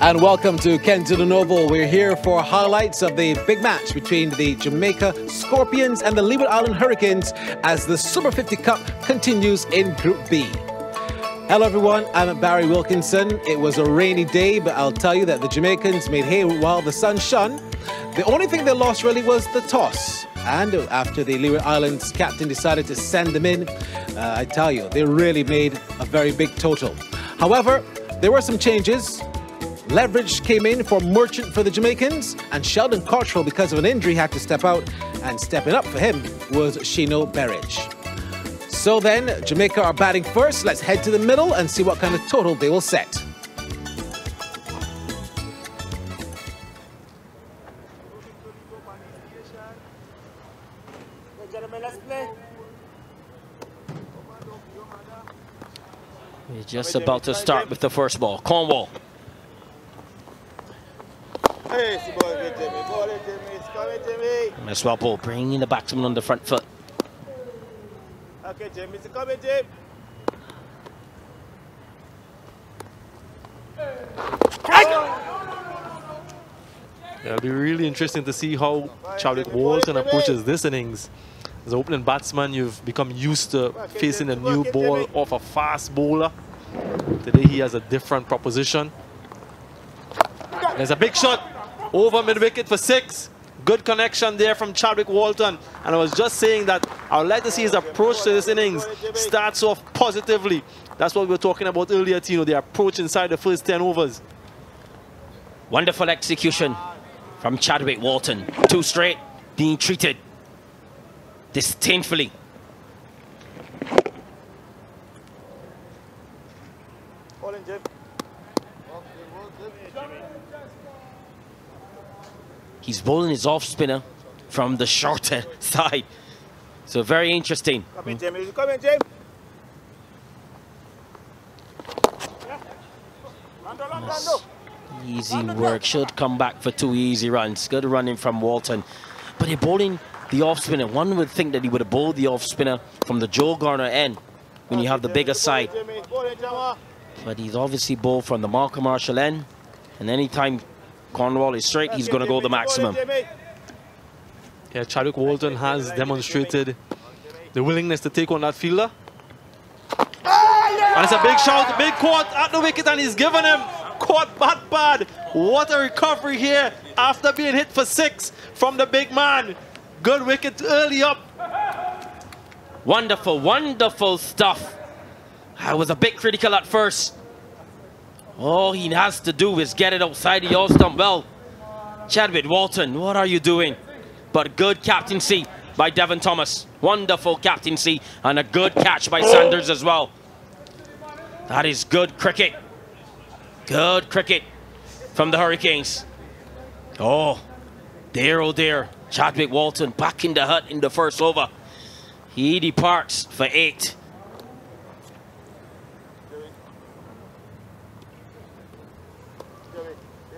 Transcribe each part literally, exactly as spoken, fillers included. and welcome to Kenzo Lenoble. We're here for highlights of the big match between the Jamaica Scorpions and the Leeward Island Hurricanes as the Super fifty Cup continues in Group B. Hello everyone, I'm Barry Wilkinson. It was a rainy day, but I'll tell you that the Jamaicans made hay while the sun shone. The only thing they lost really was the toss. And after the Leeward Islands captain decided to send them in, uh, I tell you, they really made a very big total. However, there were some changes. Leveridge came in for Merchant for the Jamaicans, and Sheldon Cottrell, because of an injury, had to step out, and stepping up for him was Shino Berridge. So then, Jamaica are batting first. Let's head to the middle and see what kind of total they will set. We're just about to start with the first ball. Cornwall. Miss Wapple bringing the batsman on the front foot. Okay, Jim, it's coming, Jim. It'll be really interesting to see how Chadwick Walton approaches this innings. As an opening batsman, you've become used to facing a new ball off a fast bowler. Today he has a different proposition. There's a big shot over mid-wicket for six. Good connection there from Chadwick Walton. And I was just saying that I would like to see his approach to this innings starts off positively. That's what we were talking about earlier, Tino. The approach inside the first ten overs. Wonderful execution from Chadwick Walton. Two straight, being treated disdainfully. He's bowling his off spinner from the shorter side. So very interesting. Come in, Jim. Come in, Jim. Easy work. Should come back for two easy runs. Good running from Walton. But he's bowling the off spinner. One would think that he would have bowled the off spinner from the Joe Garner end when you have the bigger side. But he's obviously bowled from the Malcolm Marshall end. And anytime Cornwall is straight, he's going to go the maximum. Yeah, Chadwick Walton has demonstrated the willingness to take on that fielder. And it's a big shot, big caught at the wicket, and he's given him. Caught bat bad. What a recovery here after being hit for six from the big man. Good wicket early up. Wonderful, wonderful stuff. I was a bit critical at first. All he has to do is get it outside the all-stump. Well, Chadwick Walton, what are you doing? But good captaincy by Devon Thomas. Wonderful captaincy and a good catch by Sanders as well. That is good cricket. Good cricket from the Hurricanes. Oh, dear, oh dear. Chadwick Walton back in the hut in the first over. He departs for eight.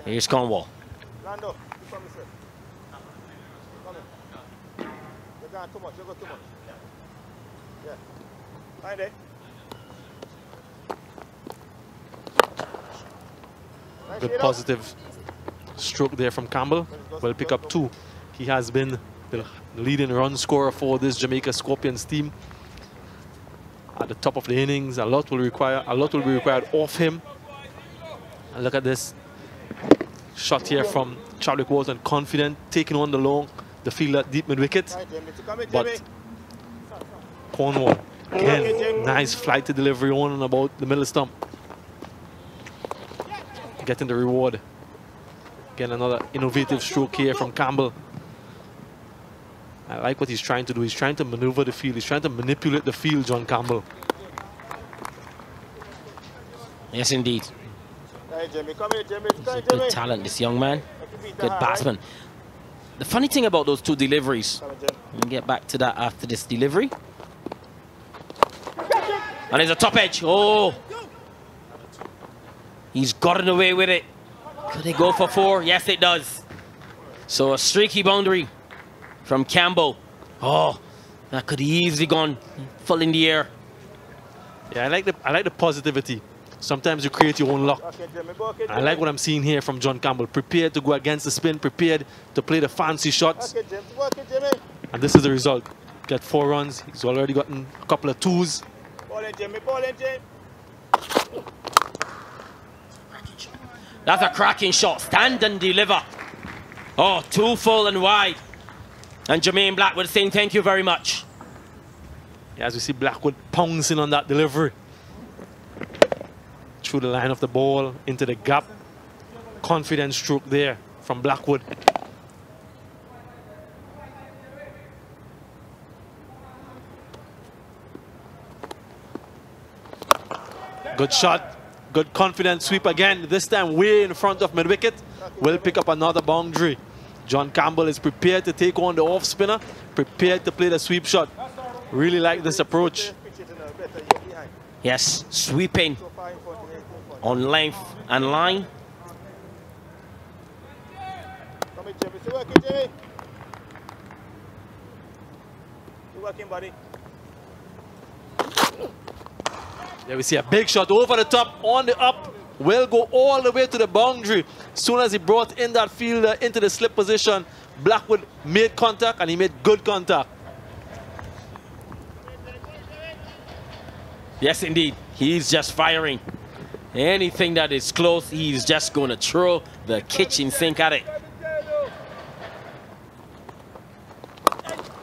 Here's Cornwall. Good positive stroke there from Campbell. Will pick up two. He has been the leading run scorer for this Jamaica Scorpions team. At the top of the innings, a lot will require a lot will be required off him. And look at this. Shot here from Chadwick Walton, confident, taking on the long, the fielder deep mid wicket. But Cornwall, again, nice flight to delivery on and about the middle stump. Getting the reward. Again, another innovative stroke here from Campbell. I like what he's trying to do. He's trying to maneuver the field. He's trying to manipulate the field, John Campbell. Yes, indeed. He's a good talent, this young man. Good batsman. The funny thing about those two deliveries, we'll get back to that after this delivery. And there's a top edge. Oh! He's gotten away with it. Could it go for four? Yes, it does. So a streaky boundary from Campbell. Oh, that could easily gone full in the air. Yeah, I like the I like the positivity. Sometimes you create your own luck. Okay, Jimmy, okay, Jimmy. I like what I'm seeing here from John Campbell. Prepared to go against the spin, prepared to play the fancy shots. Okay, Jimmy. Okay, Jimmy. And this is the result. Get four runs. He's already gotten a couple of twos. Ball in, Jimmy. Ball in, Jimmy. That's a cracking shot. Stand and deliver. Oh, two full and wide. And Jermaine Blackwood saying thank you very much. Yeah, as we see Blackwood pouncing on that delivery. Through the line of the ball, into the gap. Confident stroke there from Blackwood. Good shot. Good confident sweep again. This time way in front of mid-wicket. Will pick up another boundary. John Campbell is prepared to take on the off-spinner. Prepared to play the sweep shot. Really like this approach. Yes, sweeping on length and line. There we see a big shot over the top, on the up. Will go all the way to the boundary. As soon as he brought in that fielder into the slip position, Blackwood made contact, and he made good contact. Yes, indeed. He's just firing. Anything that is close, he's just going to throw the kitchen sink at it.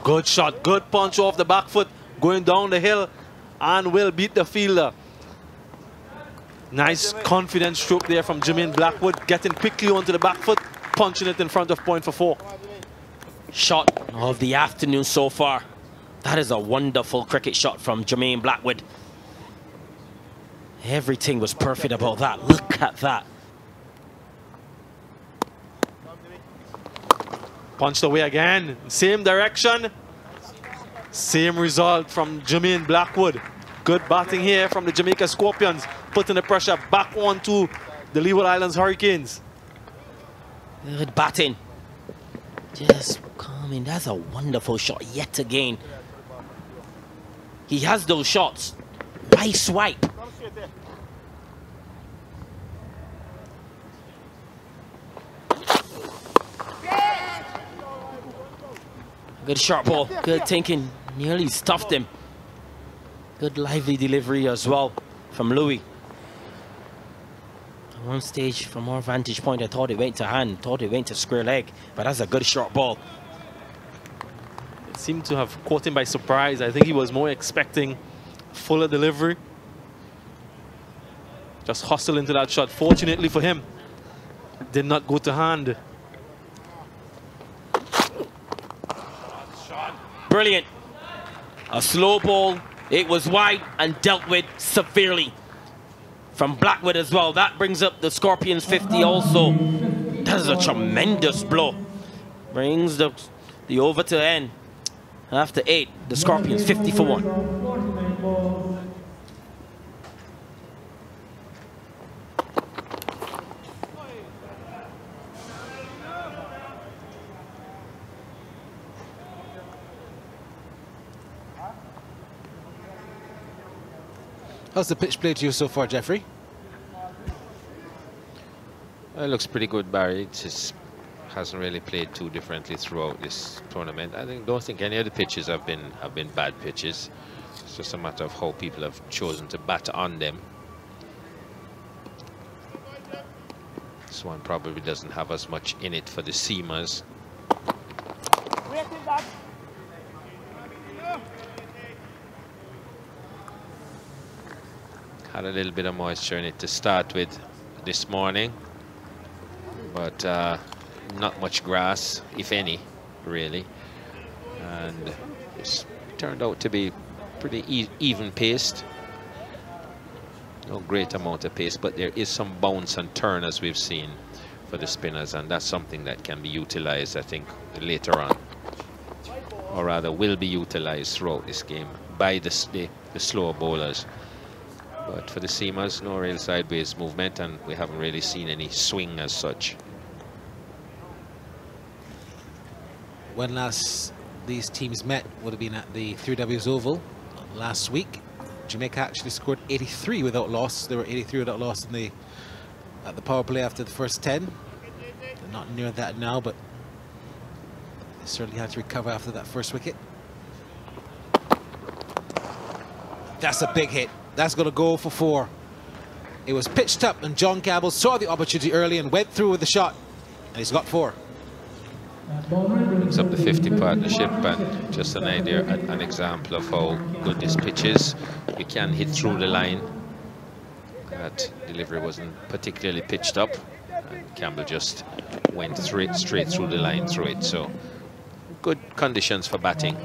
Good shot. Good punch off the back foot. Going down the hill, and will beat the fielder. Nice confident stroke there from Jermaine Blackwood, getting quickly onto the back foot, punching it in front of point for four. Shot of the afternoon so far. That is a wonderful cricket shot from Jermaine Blackwood. Everything was perfect about that. Look at that. Punched away again. Same direction. Same result from Jermaine Blackwood. Good batting here from the Jamaica Scorpions, putting the pressure back onto the Leeward Islands Hurricanes. Good batting. Just coming. That's a wonderful shot yet again. He has those shots. Nice swipe. Good sharp ball. Good thinking. Nearly stuffed him. Good lively delivery as well from Louis. At one stage, from our vantage point, I thought it went to hand, thought it went to square leg, but that's a good short ball. It seemed to have caught him by surprise. I think he was more expecting fuller delivery. Just hustle into that shot. Fortunately for him, did not go to hand. Brilliant. A slow ball. It was wide and dealt with severely from Blackwood as well. That brings up the Scorpions fifty also. That is a tremendous blow. Brings the, the over to the end. After eight, the Scorpions fifty for one. How's the pitch played to you so far, Jeffrey? It looks pretty good, Barry. It just hasn't really played too differently throughout this tournament. I think, don't think any of the pitches have been have been bad pitches. It's just a matter of how people have chosen to bat on them. This one probably doesn't have as much in it for the seamers. Had a little bit of moisture in it to start with this morning, but uh, not much grass, if any, really. And it's turned out to be pretty e even paced. No great amount of pace, but there is some bounce and turn, as we've seen, for the spinners, and that's something that can be utilized, I think, later on, or rather will be utilized throughout this game by the, the, the slower bowlers. But for the seamers, no real sideways movement, and we haven't really seen any swing as such. When last these teams met would have been at the three W's Oval last week. Jamaica actually scored eighty-three without loss. They were eighty-three without loss in the, at the power play after the first ten. They're not near that now, but they certainly had to recover after that first wicket. That's a big hit. That's going to go for four. It was pitched up, and John Campbell saw the opportunity early and went through with the shot. And he's got four. Brings up the fifty partnership, and just an idea, an, an example of how good this pitch is. You can hit through the line. That delivery wasn't particularly pitched up. And Campbell just went straight, straight through the line through it. So good conditions for batting.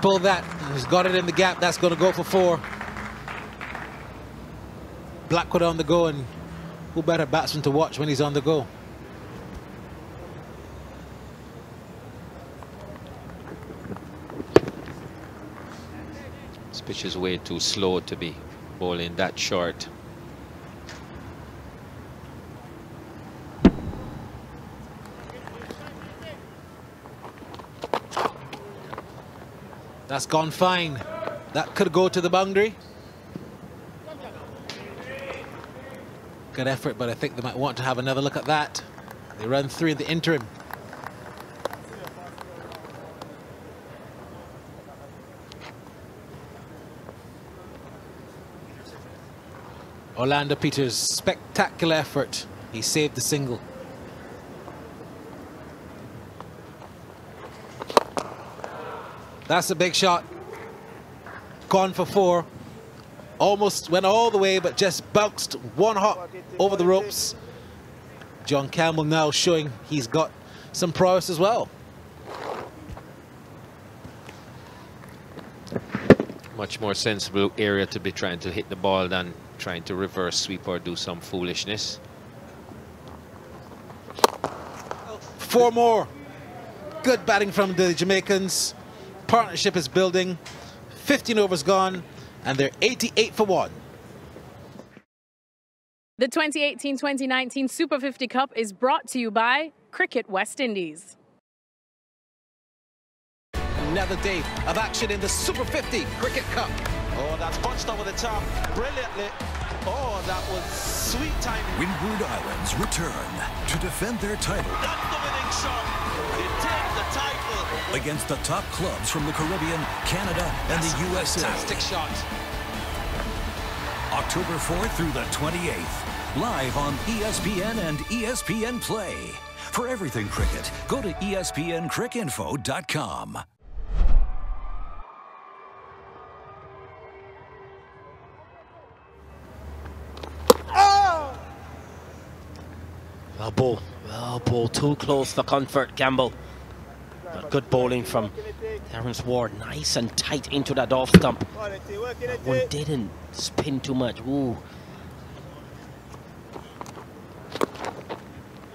Pulled that, he's got it in the gap. That's going to go for four. Blackwood on the go, and who better batsman to watch when he's on the go? This pitch is way too slow to be bowling that short. That's gone fine. That could go to the boundary. Good effort, but I think they might want to have another look at that. They run three in the interim. Orlando Peters, spectacular effort. He saved the single. That's a big shot. Gone for four. Almost went all the way, but just bounced one hop over the ropes. John Campbell now showing he's got some prowess as well. Much more sensible area to be trying to hit the ball than trying to reverse sweep or do some foolishness. Four more. Good batting from the Jamaicans. Partnership is building. fifteen overs gone, and they're eighty-eight for one. The twenty eighteen twenty nineteen Super fifty Cup is brought to you by Cricket West Indies. Another day of action in the Super fifty Cricket Cup. Oh, that's punched over the top brilliantly. Oh, that was sweet timing. Windward Islands return to defend their title. That's the winning shot. Against the top clubs from the Caribbean, Canada, and the U S A. Fantastic shot. October fourth through the twenty-eighth, live on E S P N and E S P N Play. For everything cricket, go to E S P N cric info dot com. Oh! Well, ball. Well, ball. Too close for comfort, Campbell. But good bowling from Terence Ward, nice and tight into that off stump. That one didn't spin too much. Ooh.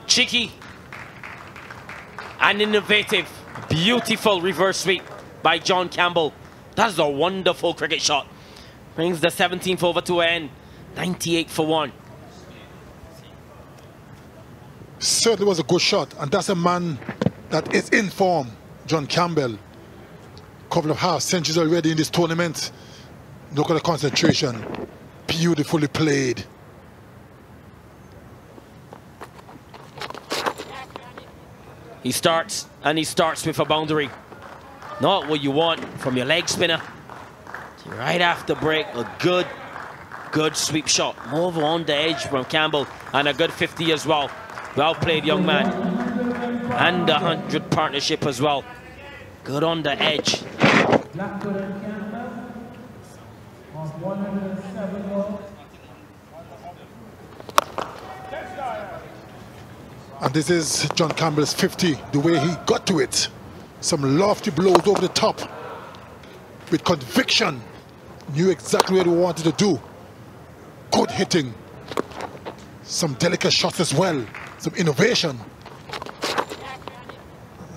Cheeky and innovative, beautiful reverse sweep by John Campbell. That's a wonderful cricket shot. Brings the seventeenth over to end, ninety-eight for one. Certainly was a good shot, and that's a man that is in form, John Campbell. Couple of half centuries already in this tournament. Look at the concentration. Beautifully played. He starts, and he starts with a boundary. Not what you want from your leg spinner. Right after break, a good, good sweep shot. Over on the edge from Campbell, and a good fifty as well. Well played, young man. And a hundred partnership as well. Good on the edge. And this is John Campbell's fifty, the way he got to it. Some lofty blows over the top. With conviction, knew exactly what he wanted to do. Good hitting. Some delicate shots as well. Some innovation.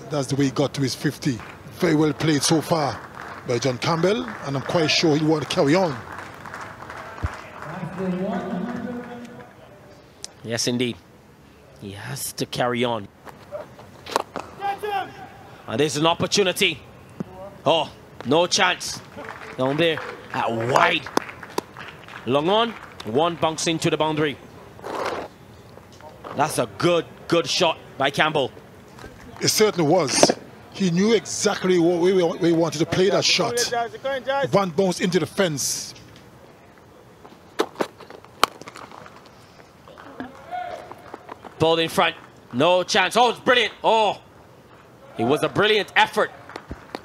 That's the way he got to his fifty. Very well played so far. by John Campbell, and I'm quite sure he wanted to carry on. Yes, indeed. He has to carry on. And there's an opportunity. Oh, no chance. Down there, at wide. Long on, one bunks into the boundary. That's a good, good shot by Campbell. It certainly was. He knew exactly what we, we wanted to play that shot. One bounce into the fence. Ball in front, no chance. Oh, it's brilliant. Oh, it was a brilliant effort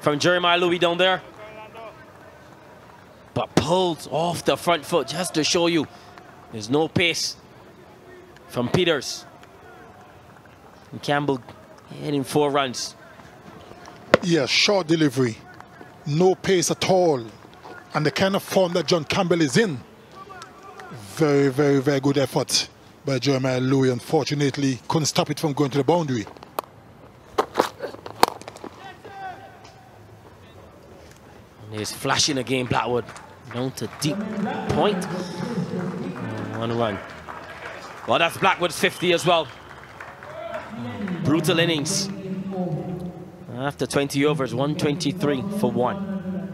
from Jeremiah Louis down there. But pulled off the front foot, just to show you there's no pace from Peters. And Campbell hitting four runs. Yeah, short delivery, no pace at all, and the kind of form that John Campbell is in. Very, very, very good effort by Jeremiah Louis. Unfortunately, couldn't stop it from going to the boundary. And he's flashing again, Blackwood. Down to deep point. One run. Well, that's Blackwood's fifty as well. Brutal innings. After twenty overs, one twenty-three for one.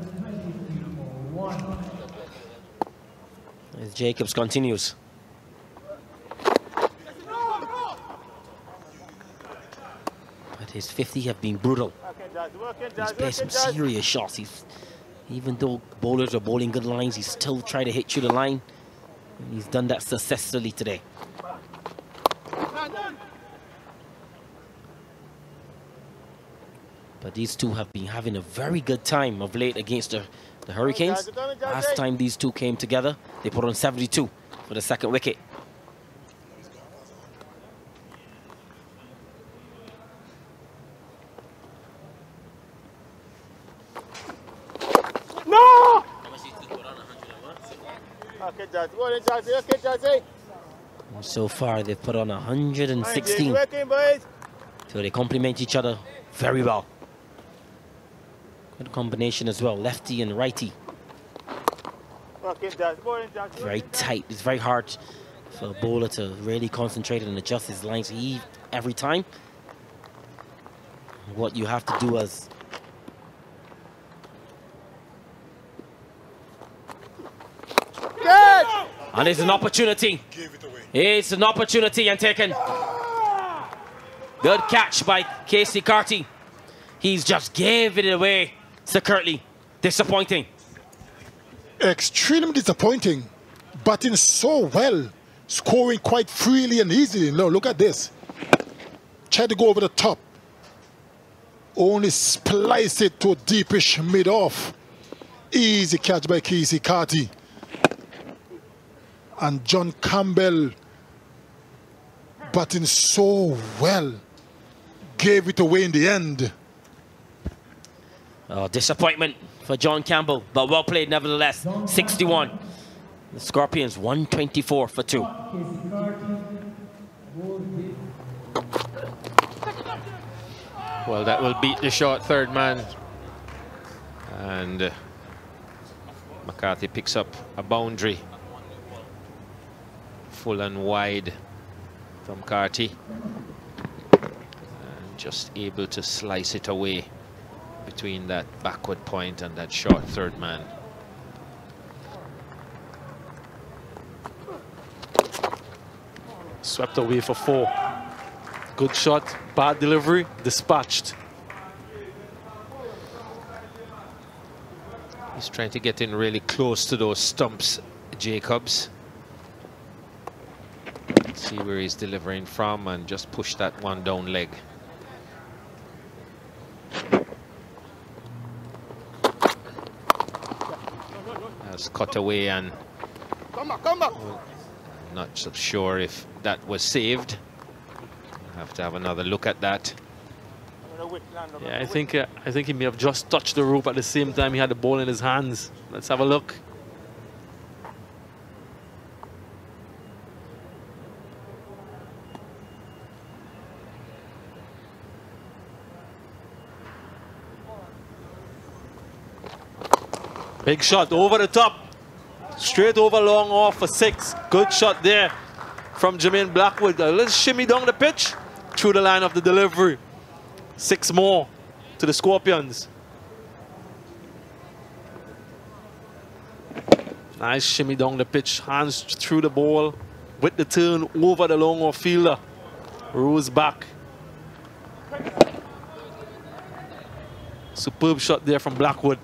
As Jacobs continues. But his fifty have been brutal. He's played some serious shots. He's, even though bowlers are bowling good lines, he's still trying to hit you the line. And he's done that successfully today. But these two have been having a very good time of late against the, the Hurricanes. Last time these two came together, they put on seventy-two for the second wicket. No! And so far, they've put on one hundred sixteen. So they complement each other very well. Good combination as well, lefty and righty. Very tight. It's very hard for a bowler to really concentrate and adjust his lines he, every time. What you have to do is good. And it's an opportunity. Give it away. It's an opportunity and taken. Good catch by Keacy Carty. He's just giving it away. So currently, disappointing. Extremely disappointing. Batting so well, scoring quite freely and easily. Now look at this. Tried to go over the top. Only splice it to a deepish mid-off. Easy catch by Keacy Carty. And John Campbell batting so well. Gave it away in the end. Oh, disappointment for John Campbell, but well played nevertheless. sixty-one. The Scorpions one twenty-four for two. Well, that will beat the short third man. And uh, McCarthy picks up a boundary. Full and wide from Carty. And just able to slice it away between that backward point and that short third man. Swept away for four. Good shot, bad delivery, dispatched. He's trying to get in really close to those stumps, Jacobs. Let's see where he's delivering from and just push that one down leg. Cut away, and come on, come on. Not so sure if that was saved. Have to have another look at that. Yeah, I think uh, I think he may have just touched the rope at the same time he had the ball in his hands. Let's have a look. Big shot over the top. Straight over long off for six. Good shot there from Jermaine Blackwood. A little shimmy down the pitch. Through the line of the delivery. Six more to the Scorpions. Nice shimmy down the pitch. Hands through the ball with the turn over the long off fielder. Rolls back. Superb shot there from Blackwood.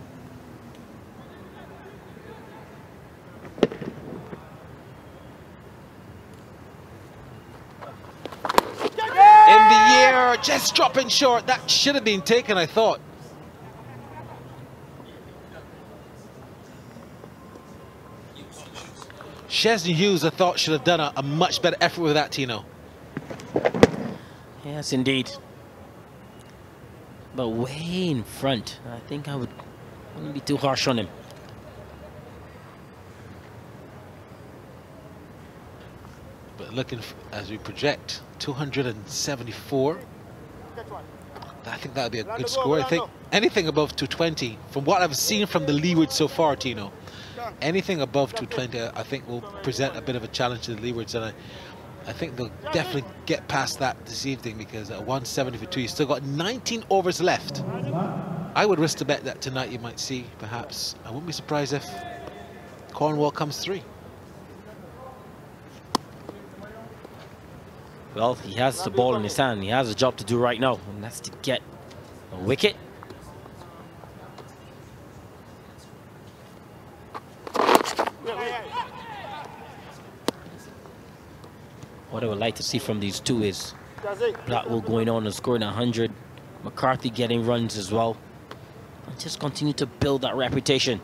Just dropping short. That should have been taken, I thought. Chesney Hughes, I thought, should have done a, a much better effort with that, Tino. Yes, indeed. But way in front. I think I would, wouldn't be too harsh on him. But looking for, as we project, two hundred seventy-four. I think that would be a good score. I think anything above two twenty, from what I've seen from the Leewards so far, Tino, anything above two twenty, I think, will present a bit of a challenge to the Leewards. And I, I think they'll definitely get past that this evening, because at one seventy for two, you've still got nineteen overs left. I would risk to bet that tonight you might see, perhaps, I wouldn't be surprised if Cornwall comes three. Well, he has the ball in his hand. He has a job to do right now, and that's to get a wicket. What I would like to see from these two is Blackwood going on and scoring a hundred. McCarthy getting runs as well. And just continue to build that reputation.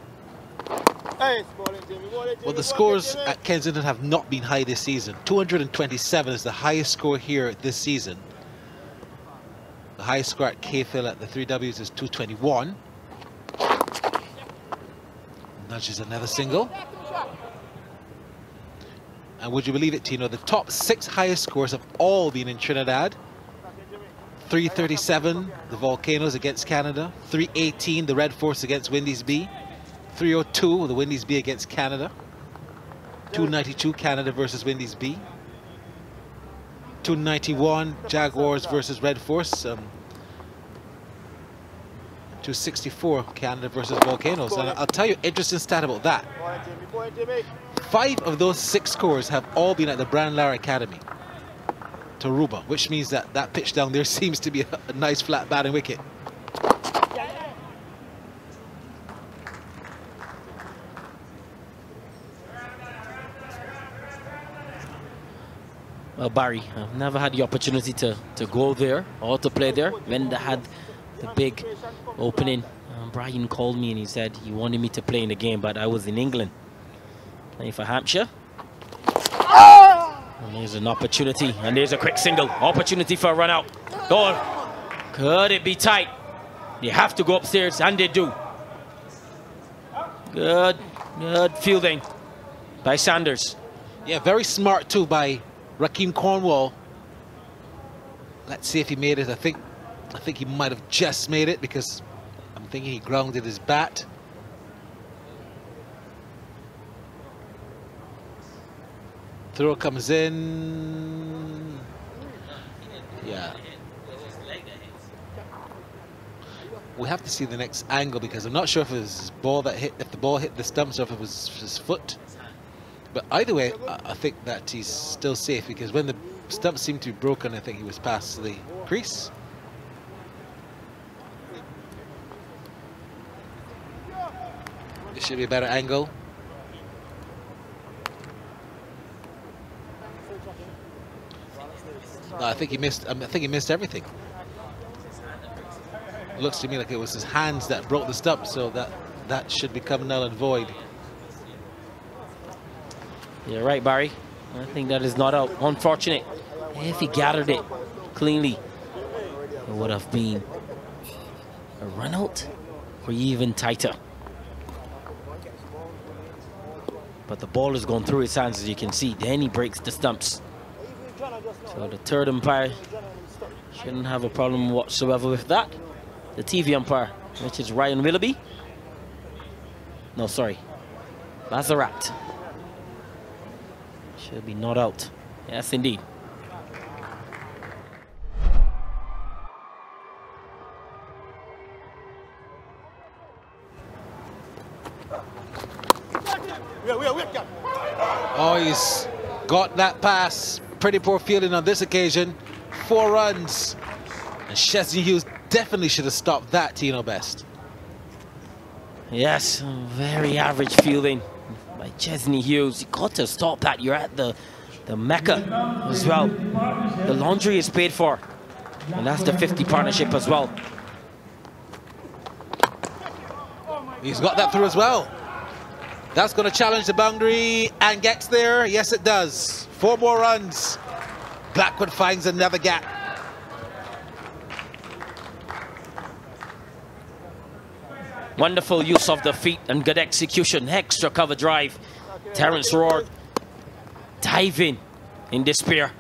Well, the scores at Kensington have not been high this season. two hundred twenty-seven is the highest score here this season. The highest score at K F L at the three W's is two twenty-one. Nudges another single. And would you believe it, Tino, the top six highest scores have all been in Trinidad. three thirty-seven, the Volcanoes against Canada. three eighteen, the Red Force against Windies B. three oh two, the Windies B against Canada. two ninety-two, Canada versus Windies B. two ninety-one, Jaguars versus Red Force. Um, two sixty-four, Canada versus Volcanoes. And I'll tell you an interesting stat about that. Five of those six scores have all been at the Brandler Academy, Taruba, which means that that pitch down there seems to be a, a nice flat batting wicket. Well, Barry, I've never had the opportunity to, to go there or to play there. When they had the big opening, um, Brian called me and he said he wanted me to play in the game, but I was in England, playing for Hampshire. And there's an opportunity, and there's a quick single. Opportunity for a run out. Goal. Could it be tight? They have to go upstairs, and they do. Good, good fielding by Sanders. Yeah, very smart too by Rakeem Cornwall. Let's see if he made it. I think I think he might have just made it, because I'm thinking he grounded his bat. Throw comes in. Yeah. We have to see the next angle, because I'm not sure if it was his ball that hit, if the ball hit the stumps, or if it was his foot. But either way, I think that he's still safe, because when the stump seemed to be broken, I think he was past the crease. It should be a better angle. No, I think he missed. I think he missed everything. Looks to me like it was his hands that broke the stump, so that that should become null and void. You're right, Barry. I think that is not out. Unfortunate. If he gathered it cleanly, it would have been a run out or even tighter. But the ball has gone through his hands, as you can see. Then he breaks the stumps. So the third umpire shouldn't have a problem whatsoever with that. The T V umpire, which is Ryan Willoughby. No, sorry. Lazarat. Should be not out. Yes, indeed. Oh, he's got that pass. Pretty poor fielding on this occasion. Four runs. And Chesney Hughes definitely should have stopped that, Tino Best. Yes, very average fielding by Chesney Hughes. You got to stop that. You're at the, the Mecca as well. The laundry is paid for. And that's the fifty partnership as well. He's got that through as well. That's going to challenge the boundary and gets there. Yes, it does. Four more runs. Blackwood finds another gap. Wonderful use of the feet and good execution. Extra cover drive. Terrence Roard diving in despair.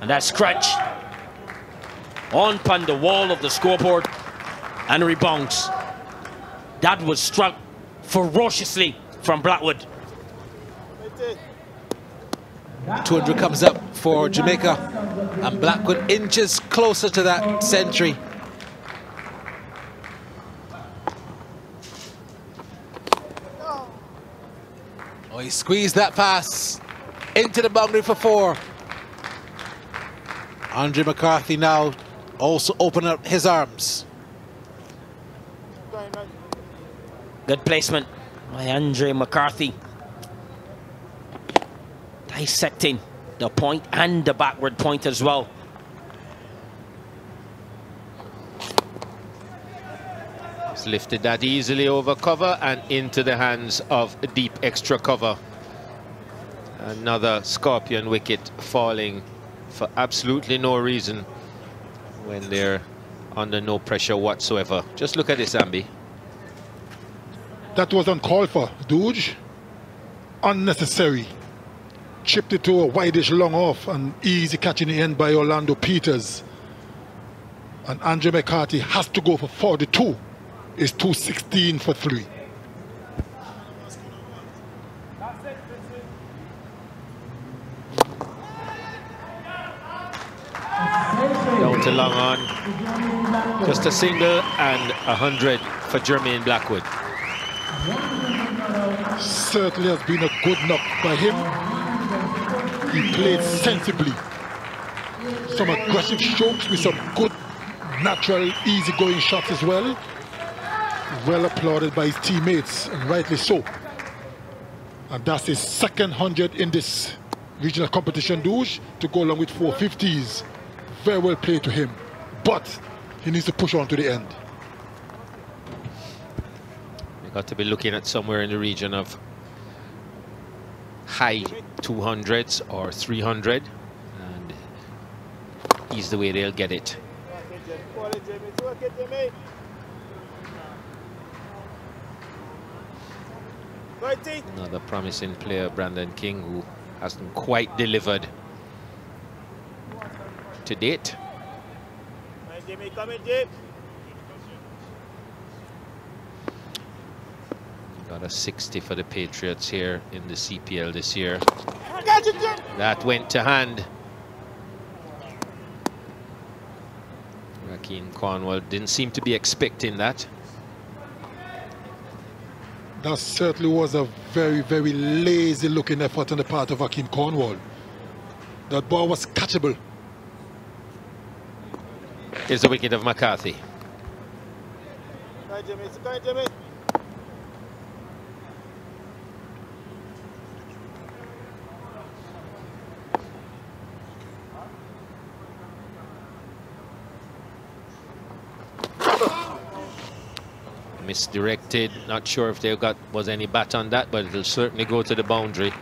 And that scratch on upon the wall of the scoreboard. And rebounds. That was struck ferociously from Blackwood. two hundred comes up for Jamaica, and Blackwood inches closer to that century. Oh, he squeezed that pass into the boundary for four. Andre McCarthy now also opening up his arms. Good placement by Andre McCarthy. Dissecting the point and the backward point as well. He's lifted that easily over cover and into the hands of deep extra cover. Another Scorpion wicket falling for absolutely no reason when they're under no pressure whatsoever. Just look at this, Ambi. That was uncalled for, Doge. Unnecessary. Chipped it to a widish long off and easy catch in the end by Orlando Peters. And Andre McCarthy has to go for forty-two. It's two sixteen for three. Down to long on. Just a single and a hundred for Jermaine Blackwood. Certainly has been a good knock by him. He played sensibly. Some aggressive strokes with some good, natural, easygoing shots as well. Well applauded by his teammates, and rightly so. And that's his second hundred in this regional competition, Douche, to go along with four fifties. Very well played to him, but he needs to push on to the end. Got to be looking at somewhere in the region of high two hundreds or three hundred, and he's the way they'll get it. Another promising player, Brandon King, who hasn't quite delivered to date. Got a sixty for the Patriots here in the C P L this year. That went to hand. Rakeem Cornwall didn't seem to be expecting that. That certainly was a very, very lazy looking effort on the part of Rakeem Cornwall. That ball was catchable. Here's the wicket of McCarthy. Hi, Jimmy. Hi, Jimmy. Misdirected, not sure if they've got was any bat on that, but it'll certainly go to the boundary,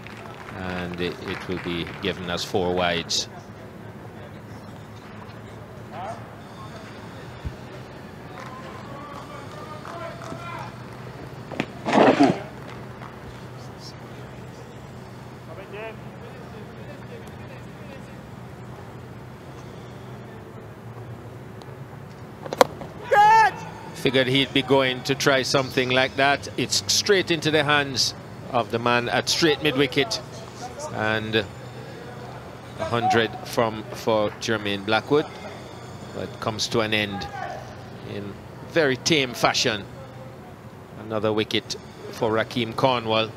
and it, it will be giving us four wides. Figured he'd be going to try something like that. It's straight into the hands of the man at straight mid-wicket. And one hundred from for Jermaine Blackwood. But comes to an end in very tame fashion. Another wicket for Rakeem Cornwall.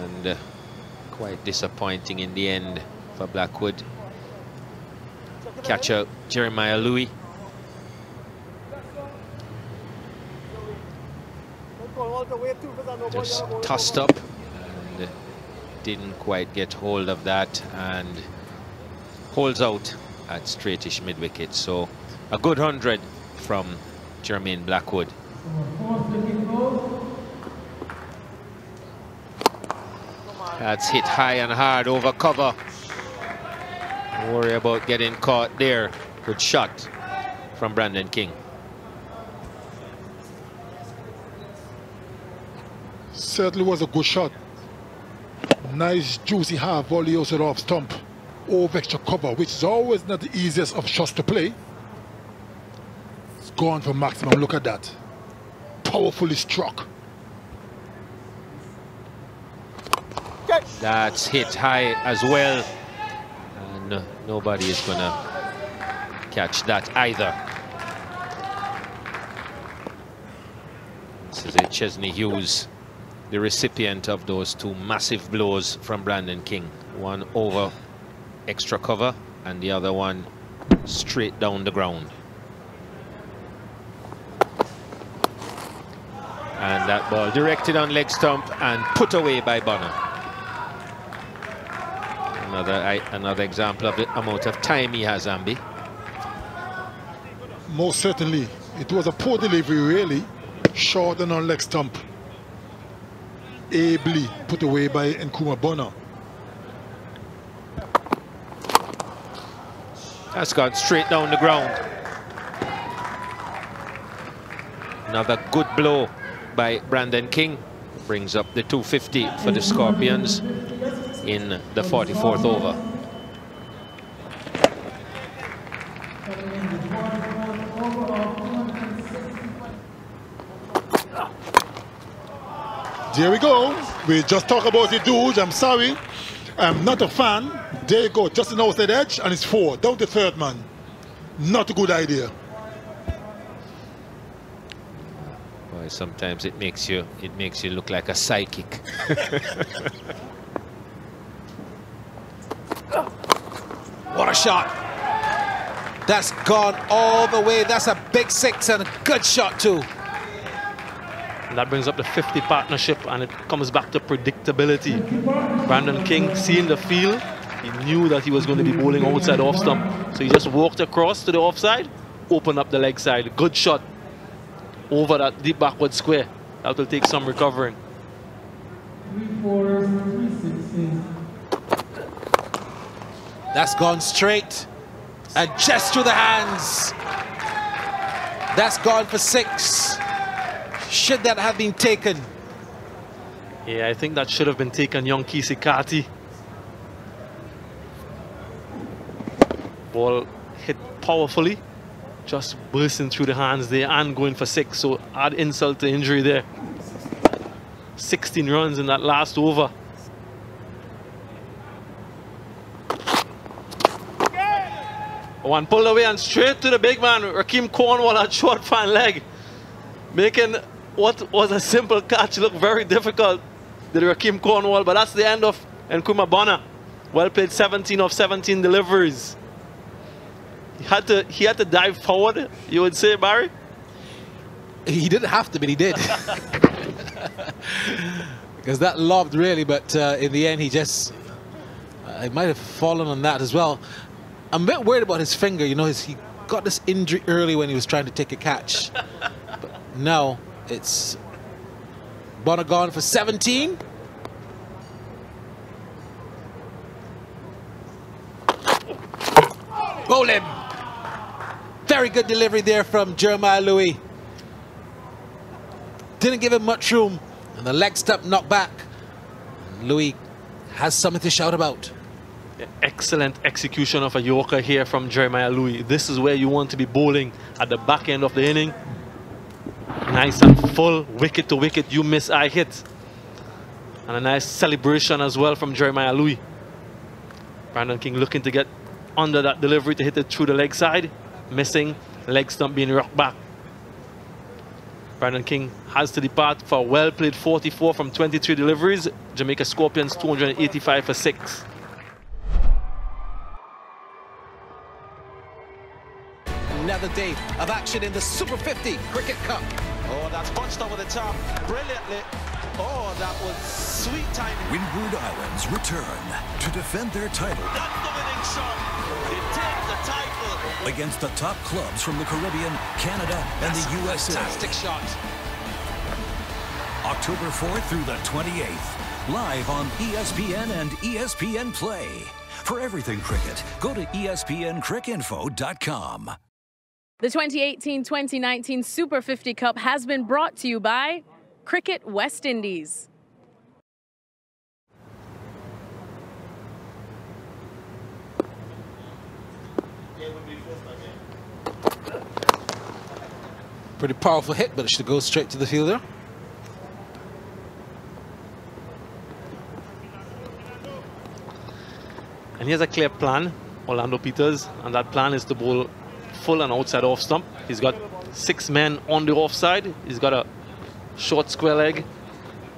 And uh, quite disappointing in the end for Blackwood. Catcher Jeremiah Louis. Just tossed up and didn't quite get hold of that, and holds out at straightish mid-wicket. So a good hundred from Jermaine Blackwood. That's hit high and hard over cover. Don't worry about getting caught there. Good shot from Brandon King. Certainly was a good shot. Nice juicy half volley out of the off stump over extra cover, which is always not the easiest of shots to play. It's gone for maximum. Look at that. Powerfully struck. That's hit high as well, and uh, nobody is gonna catch that either. This is a Chesney Hughes, the recipient of those two massive blows from Brandon King. One over extra cover and the other one straight down the ground. And that ball directed on leg stump and put away by Bonner. Another another example of the amount of time he has, Ambi. Most certainly. It was a poor delivery, really. Short and on leg stump. Ably put away by Nkrumah Bonner. That's gone straight down the ground. Another good blow by Brandon King. Brings up the two fifty for the Scorpions in the forty-fourth over. There we go. We just talk about the dude. I'm sorry, I'm not a fan. There you go, just an outside edge, and it's four. Down the third man. Not a good idea. Well, sometimes it makes you it makes you look like a psychic. What a shot. That's gone all the way. That's a big six and a good shot too. And that brings up the fifty partnership, and it comes back to predictability. Brandon King, seeing the field, he knew that he was going to be bowling outside off stump. So he just walked across to the offside, opened up the leg side. Good shot over that deep backward square. That will take some recovering. That's gone straight and just through the hands. That's gone for six. Should that have been taken? Yeah, I think that should have been taken, young Keacy Carty. Ball hit powerfully, just bursting through the hands there and going for six, so add insult to injury there. sixteen runs in that last over. One pulled away and straight to the big man, Rakeem Cornwall at short fan leg. Making what was a simple catch look very difficult, did Rakeem Cornwall, but that's the end of Nkrumah Bonner. Well played, seventeen of seventeen deliveries. He had to, he had to dive forward, you would say, Barry? He didn't have to, but he did. Because that lobbed really, but uh, in the end he just, uh, he might have fallen on that as well. I'm a bit worried about his finger, you know, his, he got this injury early when he was trying to take a catch. Now it's Bonner gone for seventeen. Roll him. Very good delivery there from Jeremiah Louis. Didn't give him much room, and the leg stump knocked back. Louis has something to shout about. Excellent execution of a Yorker here from Jeremiah Louis. This is where you want to be bowling at the back end of the inning. Nice and full, wicket to wicket, you miss, I hit. And a nice celebration as well from Jeremiah Louis. Brandon King looking to get under that delivery to hit it through the leg side. Missing, leg stump being rocked back. Brandon King has to depart for a well played forty-four from twenty-three deliveries. Jamaica Scorpions two hundred eighty-five for six. Another day of action in the Super fifty Cricket Cup. Oh, that's punched over the top brilliantly. Oh, that was sweet timing. Windward Islands return to defend their title. That's the winning shot. They take the title against the top clubs from the Caribbean, Canada, and that's the U S A. Fantastic shot. October fourth through the twenty-eighth, live on E S P N and E S P N Play. For everything cricket, go to E S P N cric info dot com. The twenty eighteen twenty nineteen Super fifty Cup has been brought to you by Cricket West Indies. Pretty powerful hit, but it should go straight to the fielder. And here's a clear plan, Orlando Peters, and that plan is to bowl full and outside off stump. He's got six men on the offside. He's got a short square leg,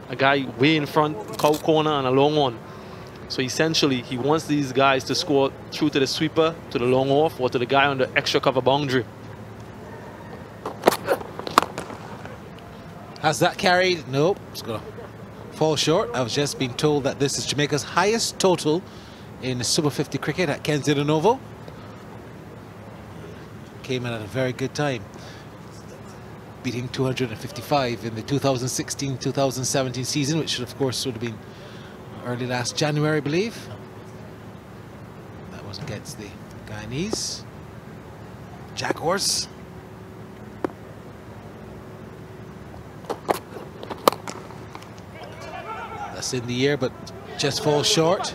a guy way in front, cow corner, and a long on. So essentially he wants these guys to score through to the sweeper, to the long off, or to the guy on the extra cover boundary. Has that carried? Nope, it's gonna fall short. I've just been told that this is Jamaica's highest total in Super fifty cricket at Kensington Oval. Came in at a very good time, beating two hundred fifty-five in the two thousand sixteen two thousand seventeen season, which of course would have been early last January, I believe. That was against the Guyanese. Jack Horse. That's in the air, but just falls short.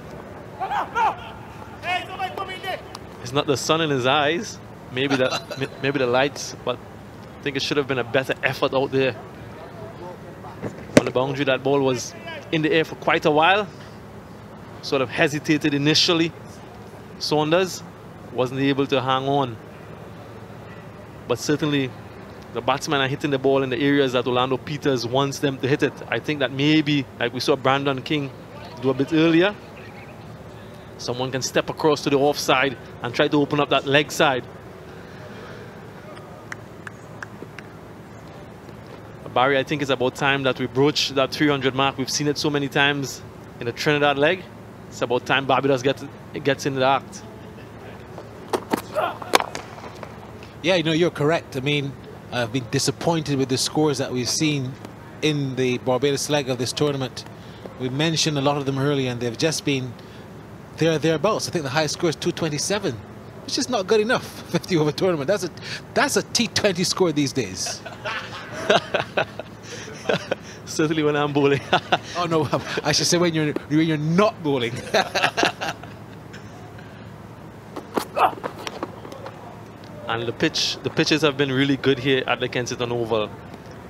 It's not the sun in his eyes. Maybe the, maybe the lights, but I think it should have been a better effort out there. On the boundary, that ball was in the air for quite a while. Sort of hesitated initially. Saunders wasn't able to hang on. But certainly, the batsmen are hitting the ball in the areas that Orlando Peters wants them to hit it. I think that maybe, like we saw Brandon King do a bit earlier, someone can step across to the offside and try to open up that leg side. Barry, I think it's about time that we broach that three hundred mark. We've seen it so many times in the Trinidad leg. It's about time Barbados gets, gets in the act. Yeah, you know, you're correct. I mean, I've been disappointed with the scores that we've seen in the Barbados leg of this tournament. We mentioned a lot of them earlier, and they've just been there, thereabouts. I think the highest score is two twenty-seven, which is not good enough. fifty over tournament. That's a, that's a T twenty score these days. Certainly when I'm bowling. Oh no, I should say when you're when you're not bowling. And the pitch, the pitches have been really good here at the Kensington Oval.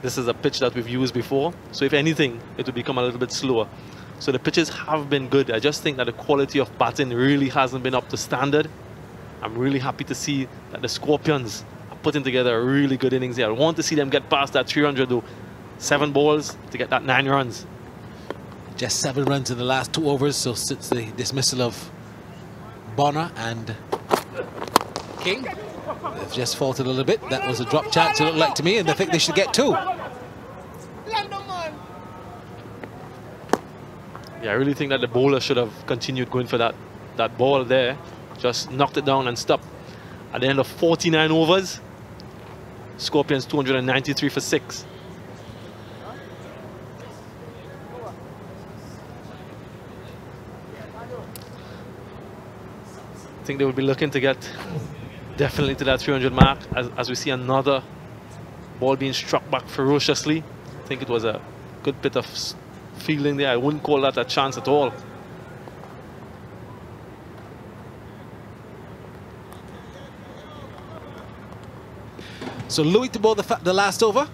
This is a pitch that we've used before, so if anything, it will become a little bit slower. So the pitches have been good. I just think that the quality of batting really hasn't been up to standard. I'm really happy to see that the Scorpions putting together a really good innings here. I want to see them get past that three hundred though. Seven balls to get that nine runs. Just seven runs in the last two overs, so since the dismissal of Bonner and King, they've just faltered a little bit. That was a drop chance, it looked like to me, and I think they should get two. Yeah, I really think that the bowler should have continued going for that, that ball there. Just knocked it down and stopped. At the end of forty-nine overs, Scorpions two hundred ninety-three for six. I think they will be looking to get definitely to that three hundred mark, as, as we see another ball being struck back ferociously. I think it was a good bit of fielding there. I wouldn't call that a chance at all. So Louis to bowl the, fa the last over.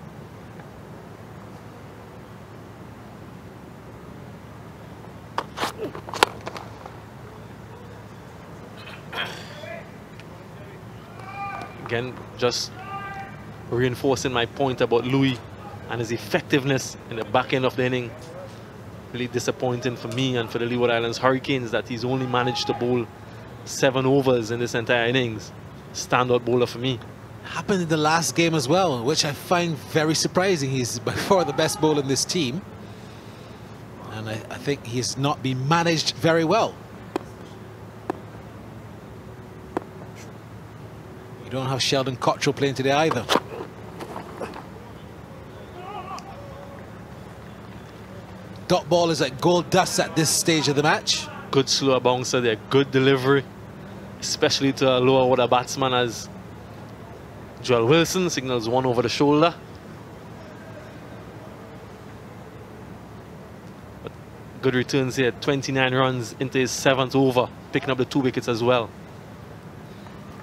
Again, just reinforcing my point about Louis and his effectiveness in the back end of the inning. Really disappointing for me and for the Leeward Islands Hurricanes that he's only managed to bowl seven overs in this entire innings. Standout bowler for me. Happened in the last game as well, which I find very surprising. He's by far the best bowler in this team. And I, I think he's not been managed very well. You don't have Sheldon Cottrell playing today either. Dot ball is like gold dust at this stage of the match. Good slower bouncer there, good delivery, especially to a lower order batsman as Joel Wilson signals one over the shoulder. But good returns here, twenty-nine runs into his seventh over, picking up the two wickets as well.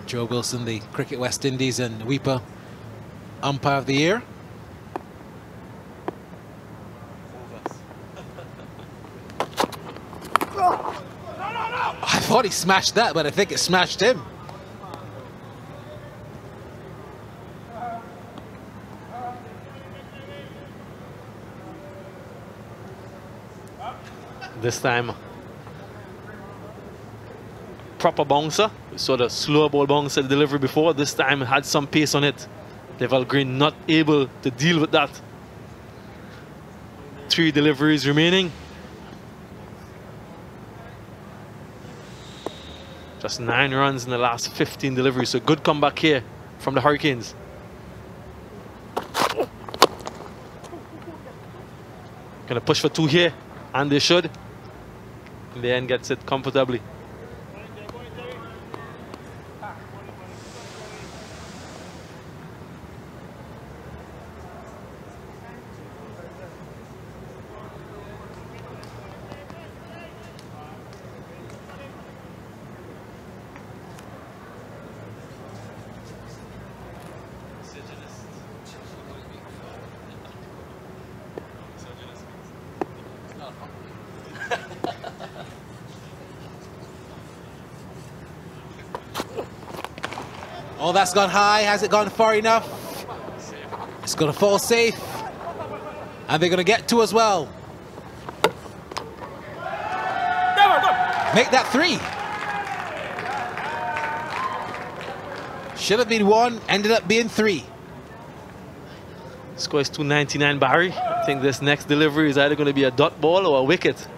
Joel Wilson, the Cricket West Indies and Weeper umpire of the year. I thought he smashed that, but I think it smashed him. This time, proper bouncer. We saw the slower ball bouncer delivery before. This time, it had some pace on it. Deval Green not able to deal with that. Three deliveries remaining. Just nine runs in the last fifteen deliveries, so good comeback here from the Hurricanes. Gonna push for two here, and they should. In the end, gets it comfortably. Oh, that's gone high. Has it gone far enough? It's going to fall safe. And they're going to get two as well. Make that three. Should have been one, ended up being three. Score is two ninety-nine, Barry. I think this next delivery is either going to be a dot ball or a wicket.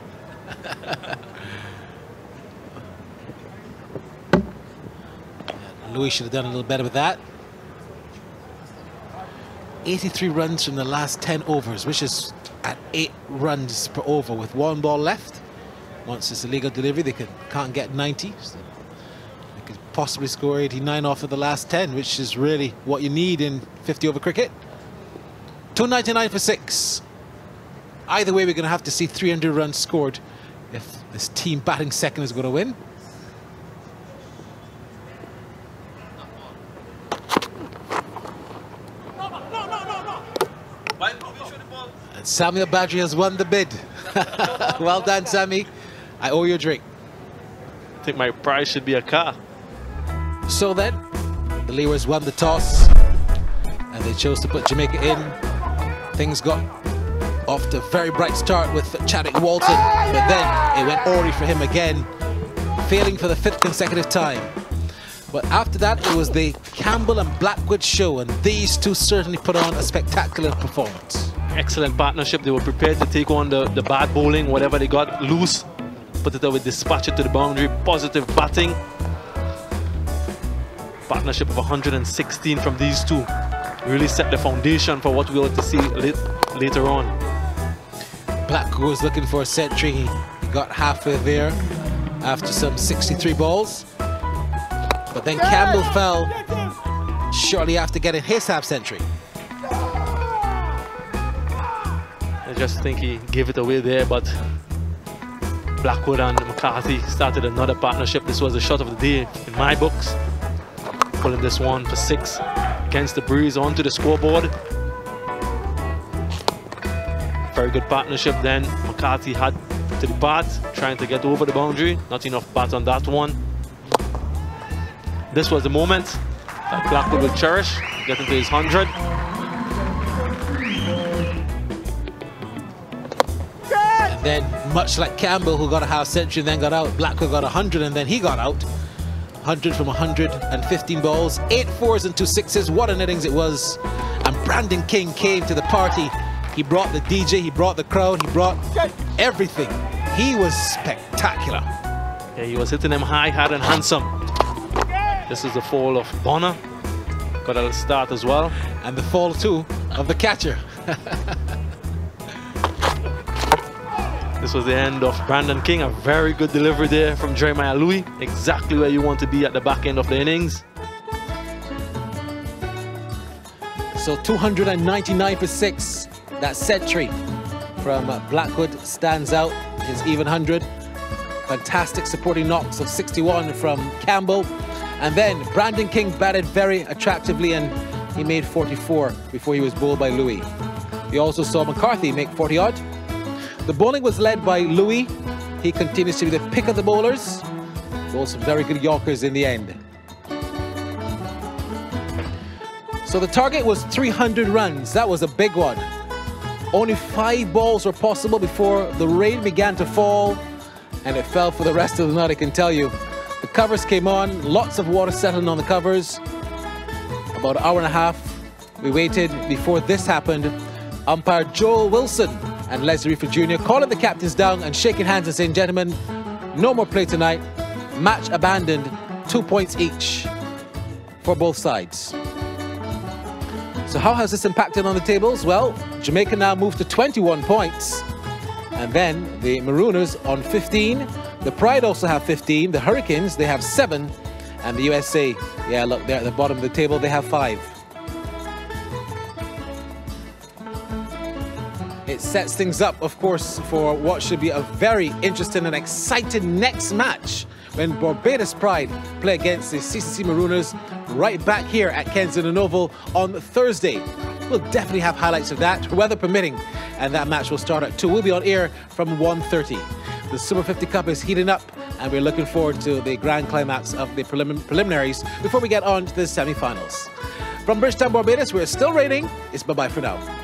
Louis should have done a little better with that. eighty-three runs from the last ten overs, which is at eight runs per over with one ball left. Once it's a legal delivery, they can, can't get ninety. So they could possibly score eighty-nine off of the last ten, which is really what you need in fifty-over cricket. two ninety-nine for six. Either way, we're going to have to see three hundred runs scored if this team batting second is going to win. Samuel Badri has won the bid. Well done, Sammy. I owe you a drink. I think my prize should be a car. So then, the Leewards won the toss, and they chose to put Jamaica in. Things got off to a very bright start with Chadwick Walton, but then it went awry for him again, failing for the fifth consecutive time. But after that, it was the Campbell and Blackwood show, and these two certainly put on a spectacular performance. Excellent partnership. They were prepared to take on the, the bad bowling, whatever they got, loose, put it away, dispatch it to the boundary, positive batting. Partnership of one hundred sixteen from these two really set the foundation for what we ought to see late, later on. Blackwood was looking for a century. He got halfway there after some sixty-three balls. But then Campbell fell shortly after getting his half century. I just think he gave it away there, but Blackwood and McCarthy started another partnership. This was the shot of the day in my books. Pulling this one for six. Kens to breeze onto the scoreboard. Very good partnership then. McCarthy had to the bat, trying to get over the boundary. Not enough bat on that one. This was the moment that Blackwood will cherish, getting to his hundred. And then, much like Campbell, who got a half century and then got out, Blackwood got a hundred and then he got out. one hundred from one hundred fifteen balls, eight fours and two sixes. What an innings it was! And Brandon King came to the party. He brought the D J, he brought the crowd, he brought everything. He was spectacular. Yeah, he was hitting them high, hard and handsome. This is the fall of Bonner. Got a start as well. And the fall too of the catcher. This was the end of Brandon King. A very good delivery there from Jeremiah Louis. Exactly where you want to be at the back end of the innings. So two hundred ninety-nine for six. That century from Blackwood stands out, his even hundred. Fantastic supporting knocks of sixty-one from Campbell. And then Brandon King batted very attractively and he made forty-four before he was bowled by Louis. We also saw McCarthy make forty-odd. The bowling was led by Louis. He continues to be the pick of the bowlers. Bowled some very good yorkers in the end. So the target was three hundred runs. That was a big one. Only five balls were possible before the rain began to fall, and it fell for the rest of the night, I can tell you. The covers came on, lots of water settling on the covers. About an hour and a half, we waited before this happened. Umpire Joel Wilson and Leslie Reefer Junior calling the captains down and shaking hands and saying, gentlemen, no more play tonight. Match abandoned, two points each for both sides. So how has this impacted on the tables? Well, Jamaica now moved to twenty-one points. And then the Marooners on fifteen. The Pride also have fifteen. The Hurricanes, they have seven. And the U S A, yeah, look, they're at the bottom of the table. They have five. It sets things up, of course, for what should be a very interesting and exciting next match when Barbados Pride play against the C C C Marooners right back here at Kensington Oval on Thursday. We'll definitely have highlights of that, weather permitting, and that match will start at two. We'll be on air from one thirty. The Super fifty Cup is heating up, and we're looking forward to the grand climax of the prelim preliminaries before we get on to the semi-finals. From Bridgetown, Barbados, we're still raining. It's bye-bye for now.